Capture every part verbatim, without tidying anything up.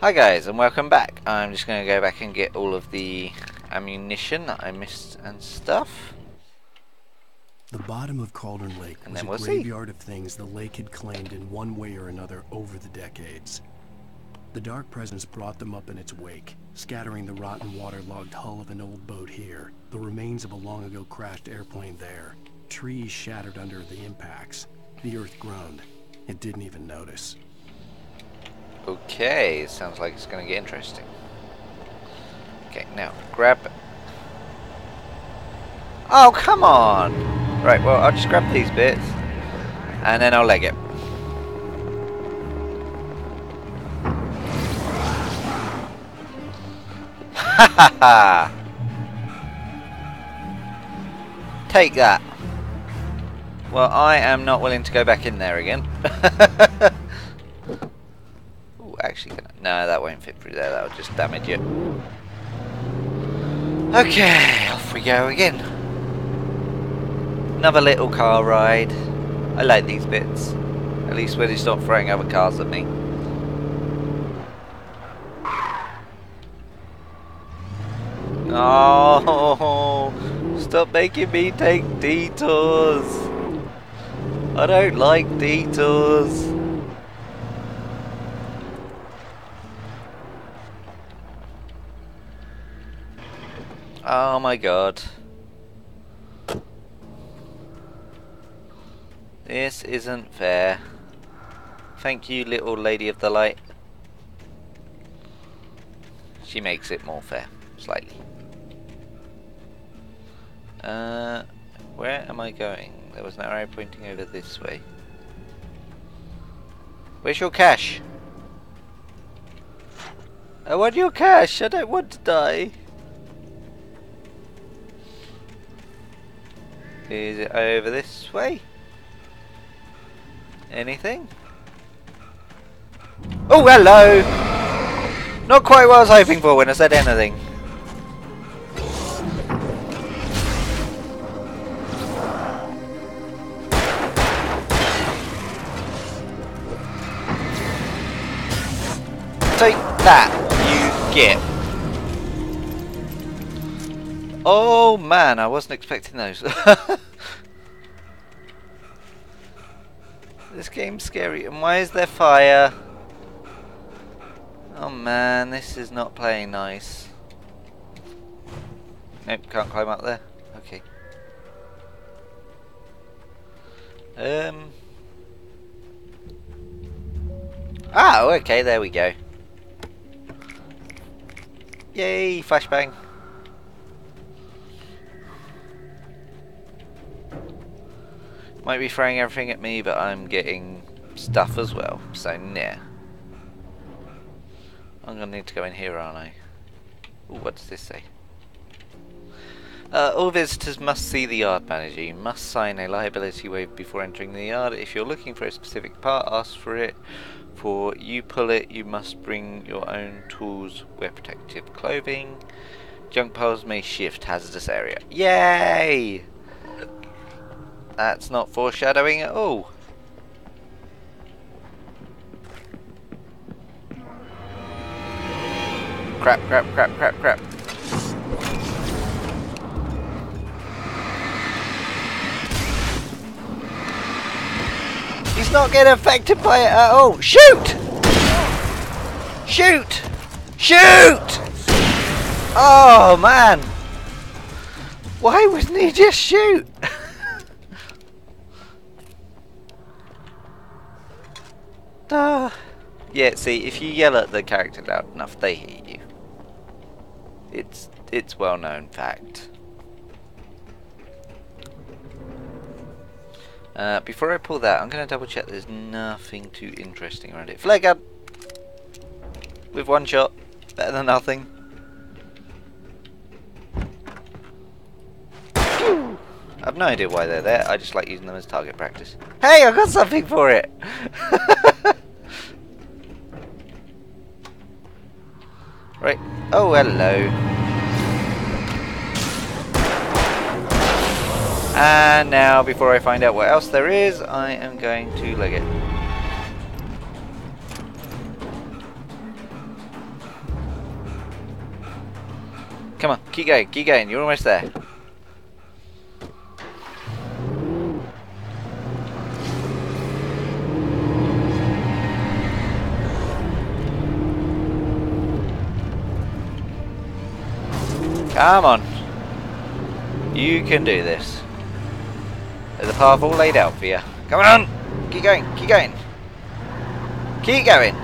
Hi guys, and welcome back. I'm just going to go back and get all of the ammunition that I missed and stuff. The bottom of Cauldron Lake was a graveyard of things the lake had claimed in one way or another over the decades. The dark presence brought them up in its wake, scattering the rotten waterlogged hull of an old boat here, the remains of a long ago crashed airplane there, trees shattered under the impacts. The earth groaned. It didn't even notice. Okay, sounds like it's going to get interesting. Okay, now, grab... Oh, come on! Right, well, I'll just grab these bits, and then I'll leg it. Ha ha ha! Take that! Well, I am not willing to go back in there again. Actually, no, that won't fit through there, that'll just damage it. Okay, off we go again. Another little car ride. I like these bits. At least when it's not throwing other cars at me. Oh, stop making me take detours. I don't like detours. Oh my god. This isn't fair. Thank you, little lady of the light. She makes it more fair, slightly. Uh, where am I going? There was an arrow pointing over this way. Where's your cash? I want your cash! I don't want to die! Is it over this way? Anything? Oh, hello! Not quite what I was hoping for when I said anything. Take that, you git. Oh man, I wasn't expecting those. This game's scary. And why is there fire? Oh man, this is not playing nice. Nope, can't climb up there. Okay. Um. Oh, okay, there we go. Yay, flashbang. Might be throwing everything at me, but I'm getting stuff as well, so nah. I'm gonna need to go in here, aren't I? Ooh, what does this say? Uh, all visitors must see the yard manager. You must sign a liability waiver before entering the yard. If you're looking for a specific part, ask for it. For you pull it, you must bring your own tools, wear protective clothing. Junk piles may shift, hazardous area. Yay! That's not foreshadowing at all. Crap, crap, crap, crap, crap. He's not getting affected by it at all. Shoot! Shoot! Shoot! Oh, man. Why wouldn't he just shoot? Uh, yeah, see, if you yell at the character loud enough, they hear you. It's it's well-known fact. Uh, before I pull that, I'm going to double-check there's nothing too interesting around it. Flare gun! With one shot. Better than nothing. I've no idea why they're there, I just like using them as target practice. Hey, I got something for it! Right, oh hello. And now, before I find out what else there is, I am going to leg it. Come on, keep going, keep going, you're almost there. Come on. You can do this. There's a path all laid out for you. Come on! Keep going, keep going. Keep going.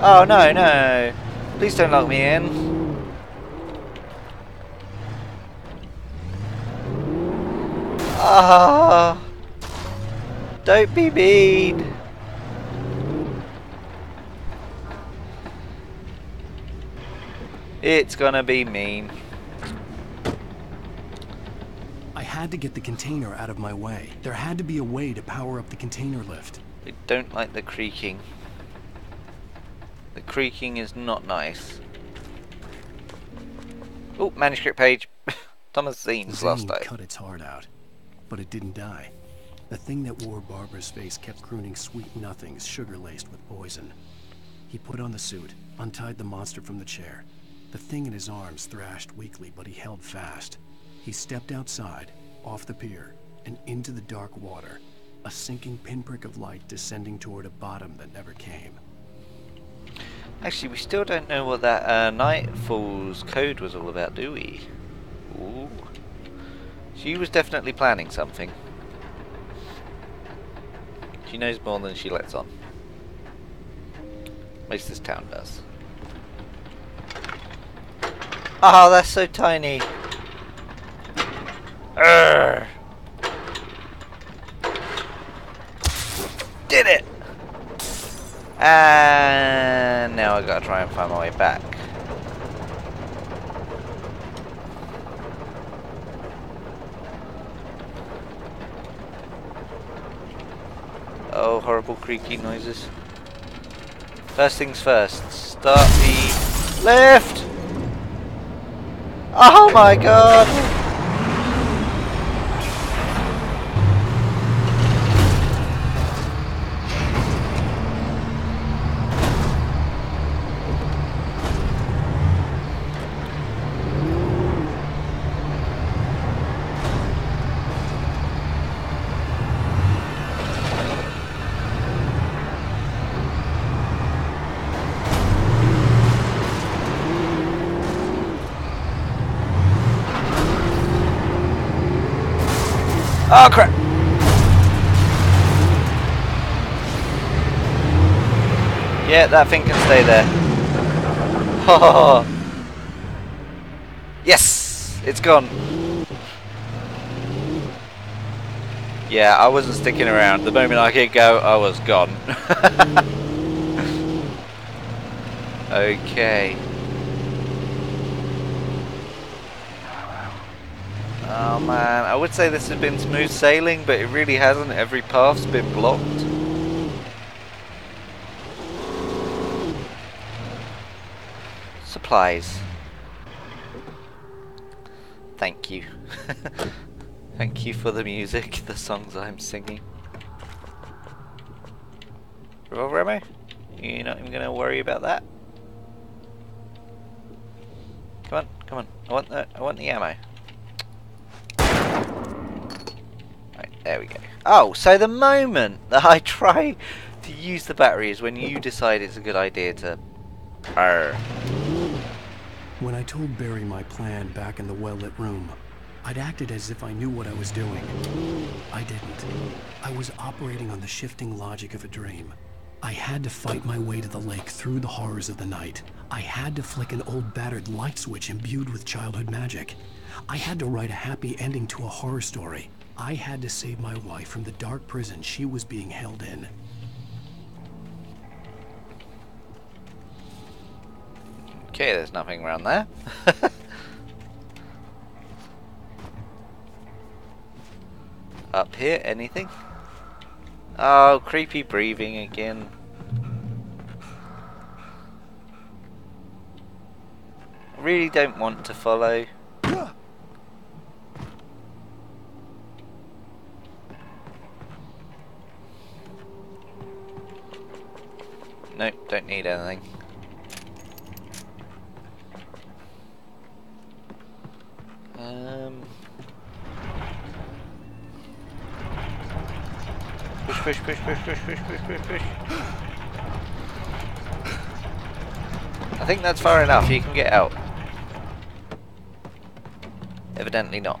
Oh no, no. Please don't lock me in. Ah. Oh, don't be mean. It's gonna be mean. I had to get the container out of my way. There had to be a way to power up the container lift. I don't like the creaking. The creaking is not nice. Oh, manuscript page. Thomas Zane's last day. Cut its heart out, but it didn't die. The thing that wore Barbara's face kept crooning sweet nothings, sugar-laced with poison. He put on the suit, untied the monster from the chair. The thing in his arms thrashed weakly, but he held fast. He stepped outside, off the pier, and into the dark water, a sinking pinprick of light descending toward a bottom that never came. Actually, we still don't know what that uh, Nightfall's code was all about, do we? Ooh. She was definitely planning something. She knows more than she lets on. At least this town does. Oh, that's so tiny. Urgh. Did it! And now I gotta try and find my way back. Oh, horrible creaky noises. First things first, start the lift! Oh my god! Oh crap! Yeah, that thing can stay there. Oh. Yes! It's gone. Yeah, I wasn't sticking around. The moment I could go, I was gone. Okay. Oh man, I would say this has been smooth sailing, but it really hasn't. Every path's been blocked. Supplies. Thank you. Thank you for the music, the songs I'm singing. Revolver ammo? You're not even going to worry about that? Come on, come on. I want the, I want the ammo. There we go. Oh, so the moment that I try to use the battery is when you decide it's a good idea to... Arr. When I told Barry my plan back in the well-lit room, I'd acted as if I knew what I was doing. I didn't. I was operating on the shifting logic of a dream. I had to fight my way to the lake through the horrors of the night. I had to flick an old battered light switch imbued with childhood magic. I had to write a happy ending to a horror story. I had to save my wife from the dark prison she was being held in. Okay, there's nothing around there. Up here, anything? Oh, creepy breathing again. I really don't want to follow. Nope, don't need anything. Um. Push, push, push, push, push, push, push, push, push. I think that's far enough. You can get out. Evidently not.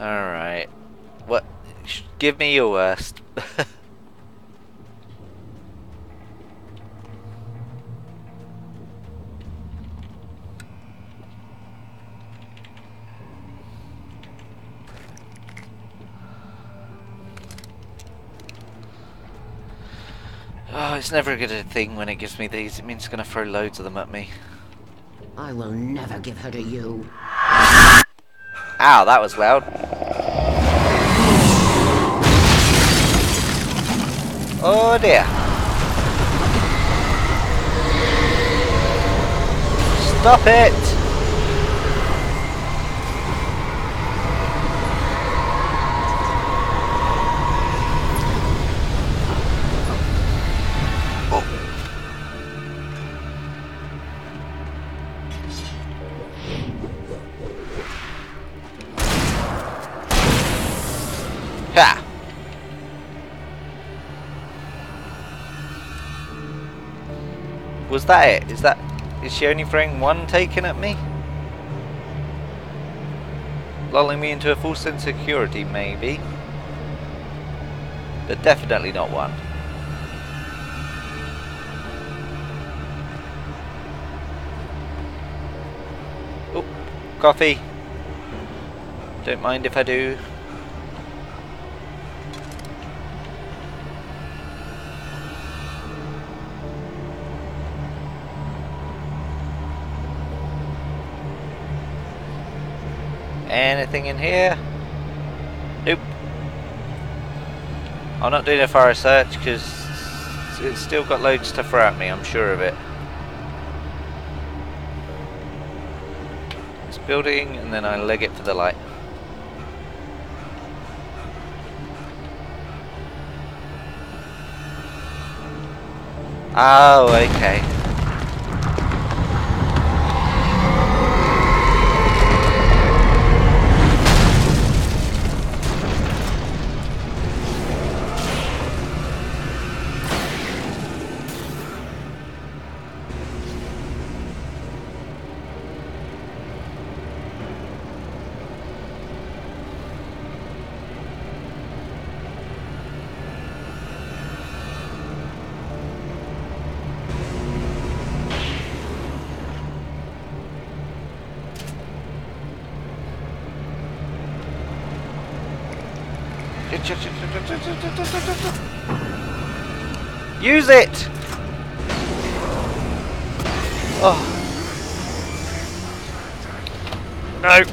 Alright. What? Give me your worst. Oh, it's never a good thing when it gives me these. It means it's gonna throw loads of them at me. I will never give her to you. Ow, that was loud. Oh dear. Stop it! Ha! Was that it? Is that... Is she only throwing one taken at me? Lulling me into a false sense of security, maybe. But definitely not one. Oop, coffee. Don't mind if I do. Anything in here? Nope. I'm not doing a thorough search because it's still got loads to throw at me, I'm sure of it. This building, and then I leg it for the light. Oh, okay. Use it! Oh. Nope.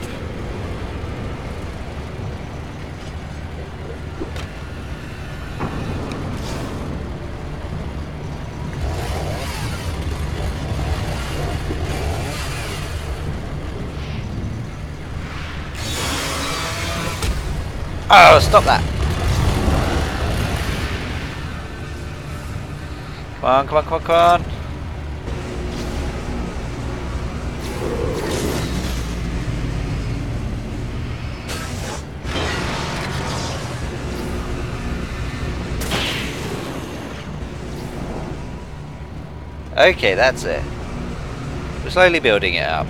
Oh, stop that. Come on, come on, come on, come on. Okay, that's it. We're slowly building it up.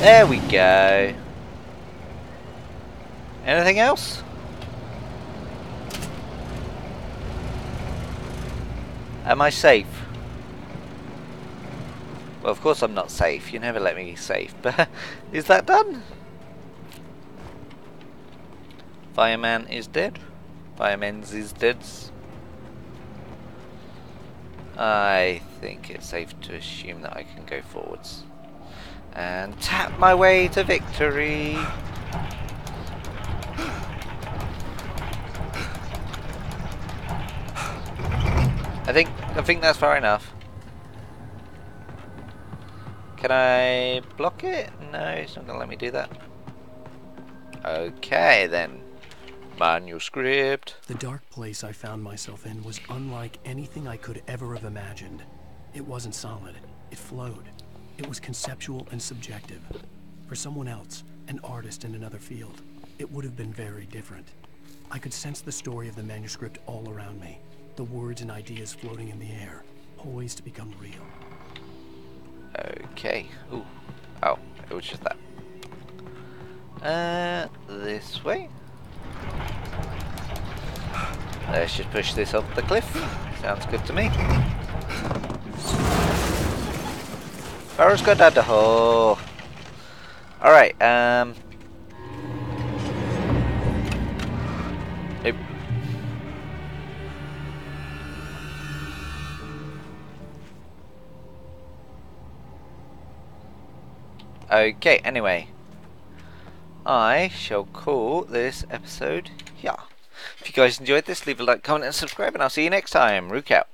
There we go. Anything else? Am I safe? Well, of course I'm not safe. You never let me be safe. But is that done? Fireman is dead. Fireman's is dead. I think it's safe to assume that I can go forwards. And tap my way to victory. I think I think that's far enough. Can I block it? No, it's not gonna let me do that. Okay, then. Manuscript. The dark place I found myself in was unlike anything I could ever have imagined. It wasn't solid. It flowed. It was conceptual and subjective. For someone else, an artist in another field, it would have been very different. I could sense the story of the manuscript all around me, the words and ideas floating in the air, poised to become real. Okay. Ooh. Oh, it was just that. Uh, this way. Let's just push this off the cliff. Sounds good to me. Barra's got down the hole. Alright, um... Nope. Okay, anyway. I shall call this episode here. If you guys enjoyed this, leave a like, comment, and subscribe, and I'll see you next time. Ruquang out.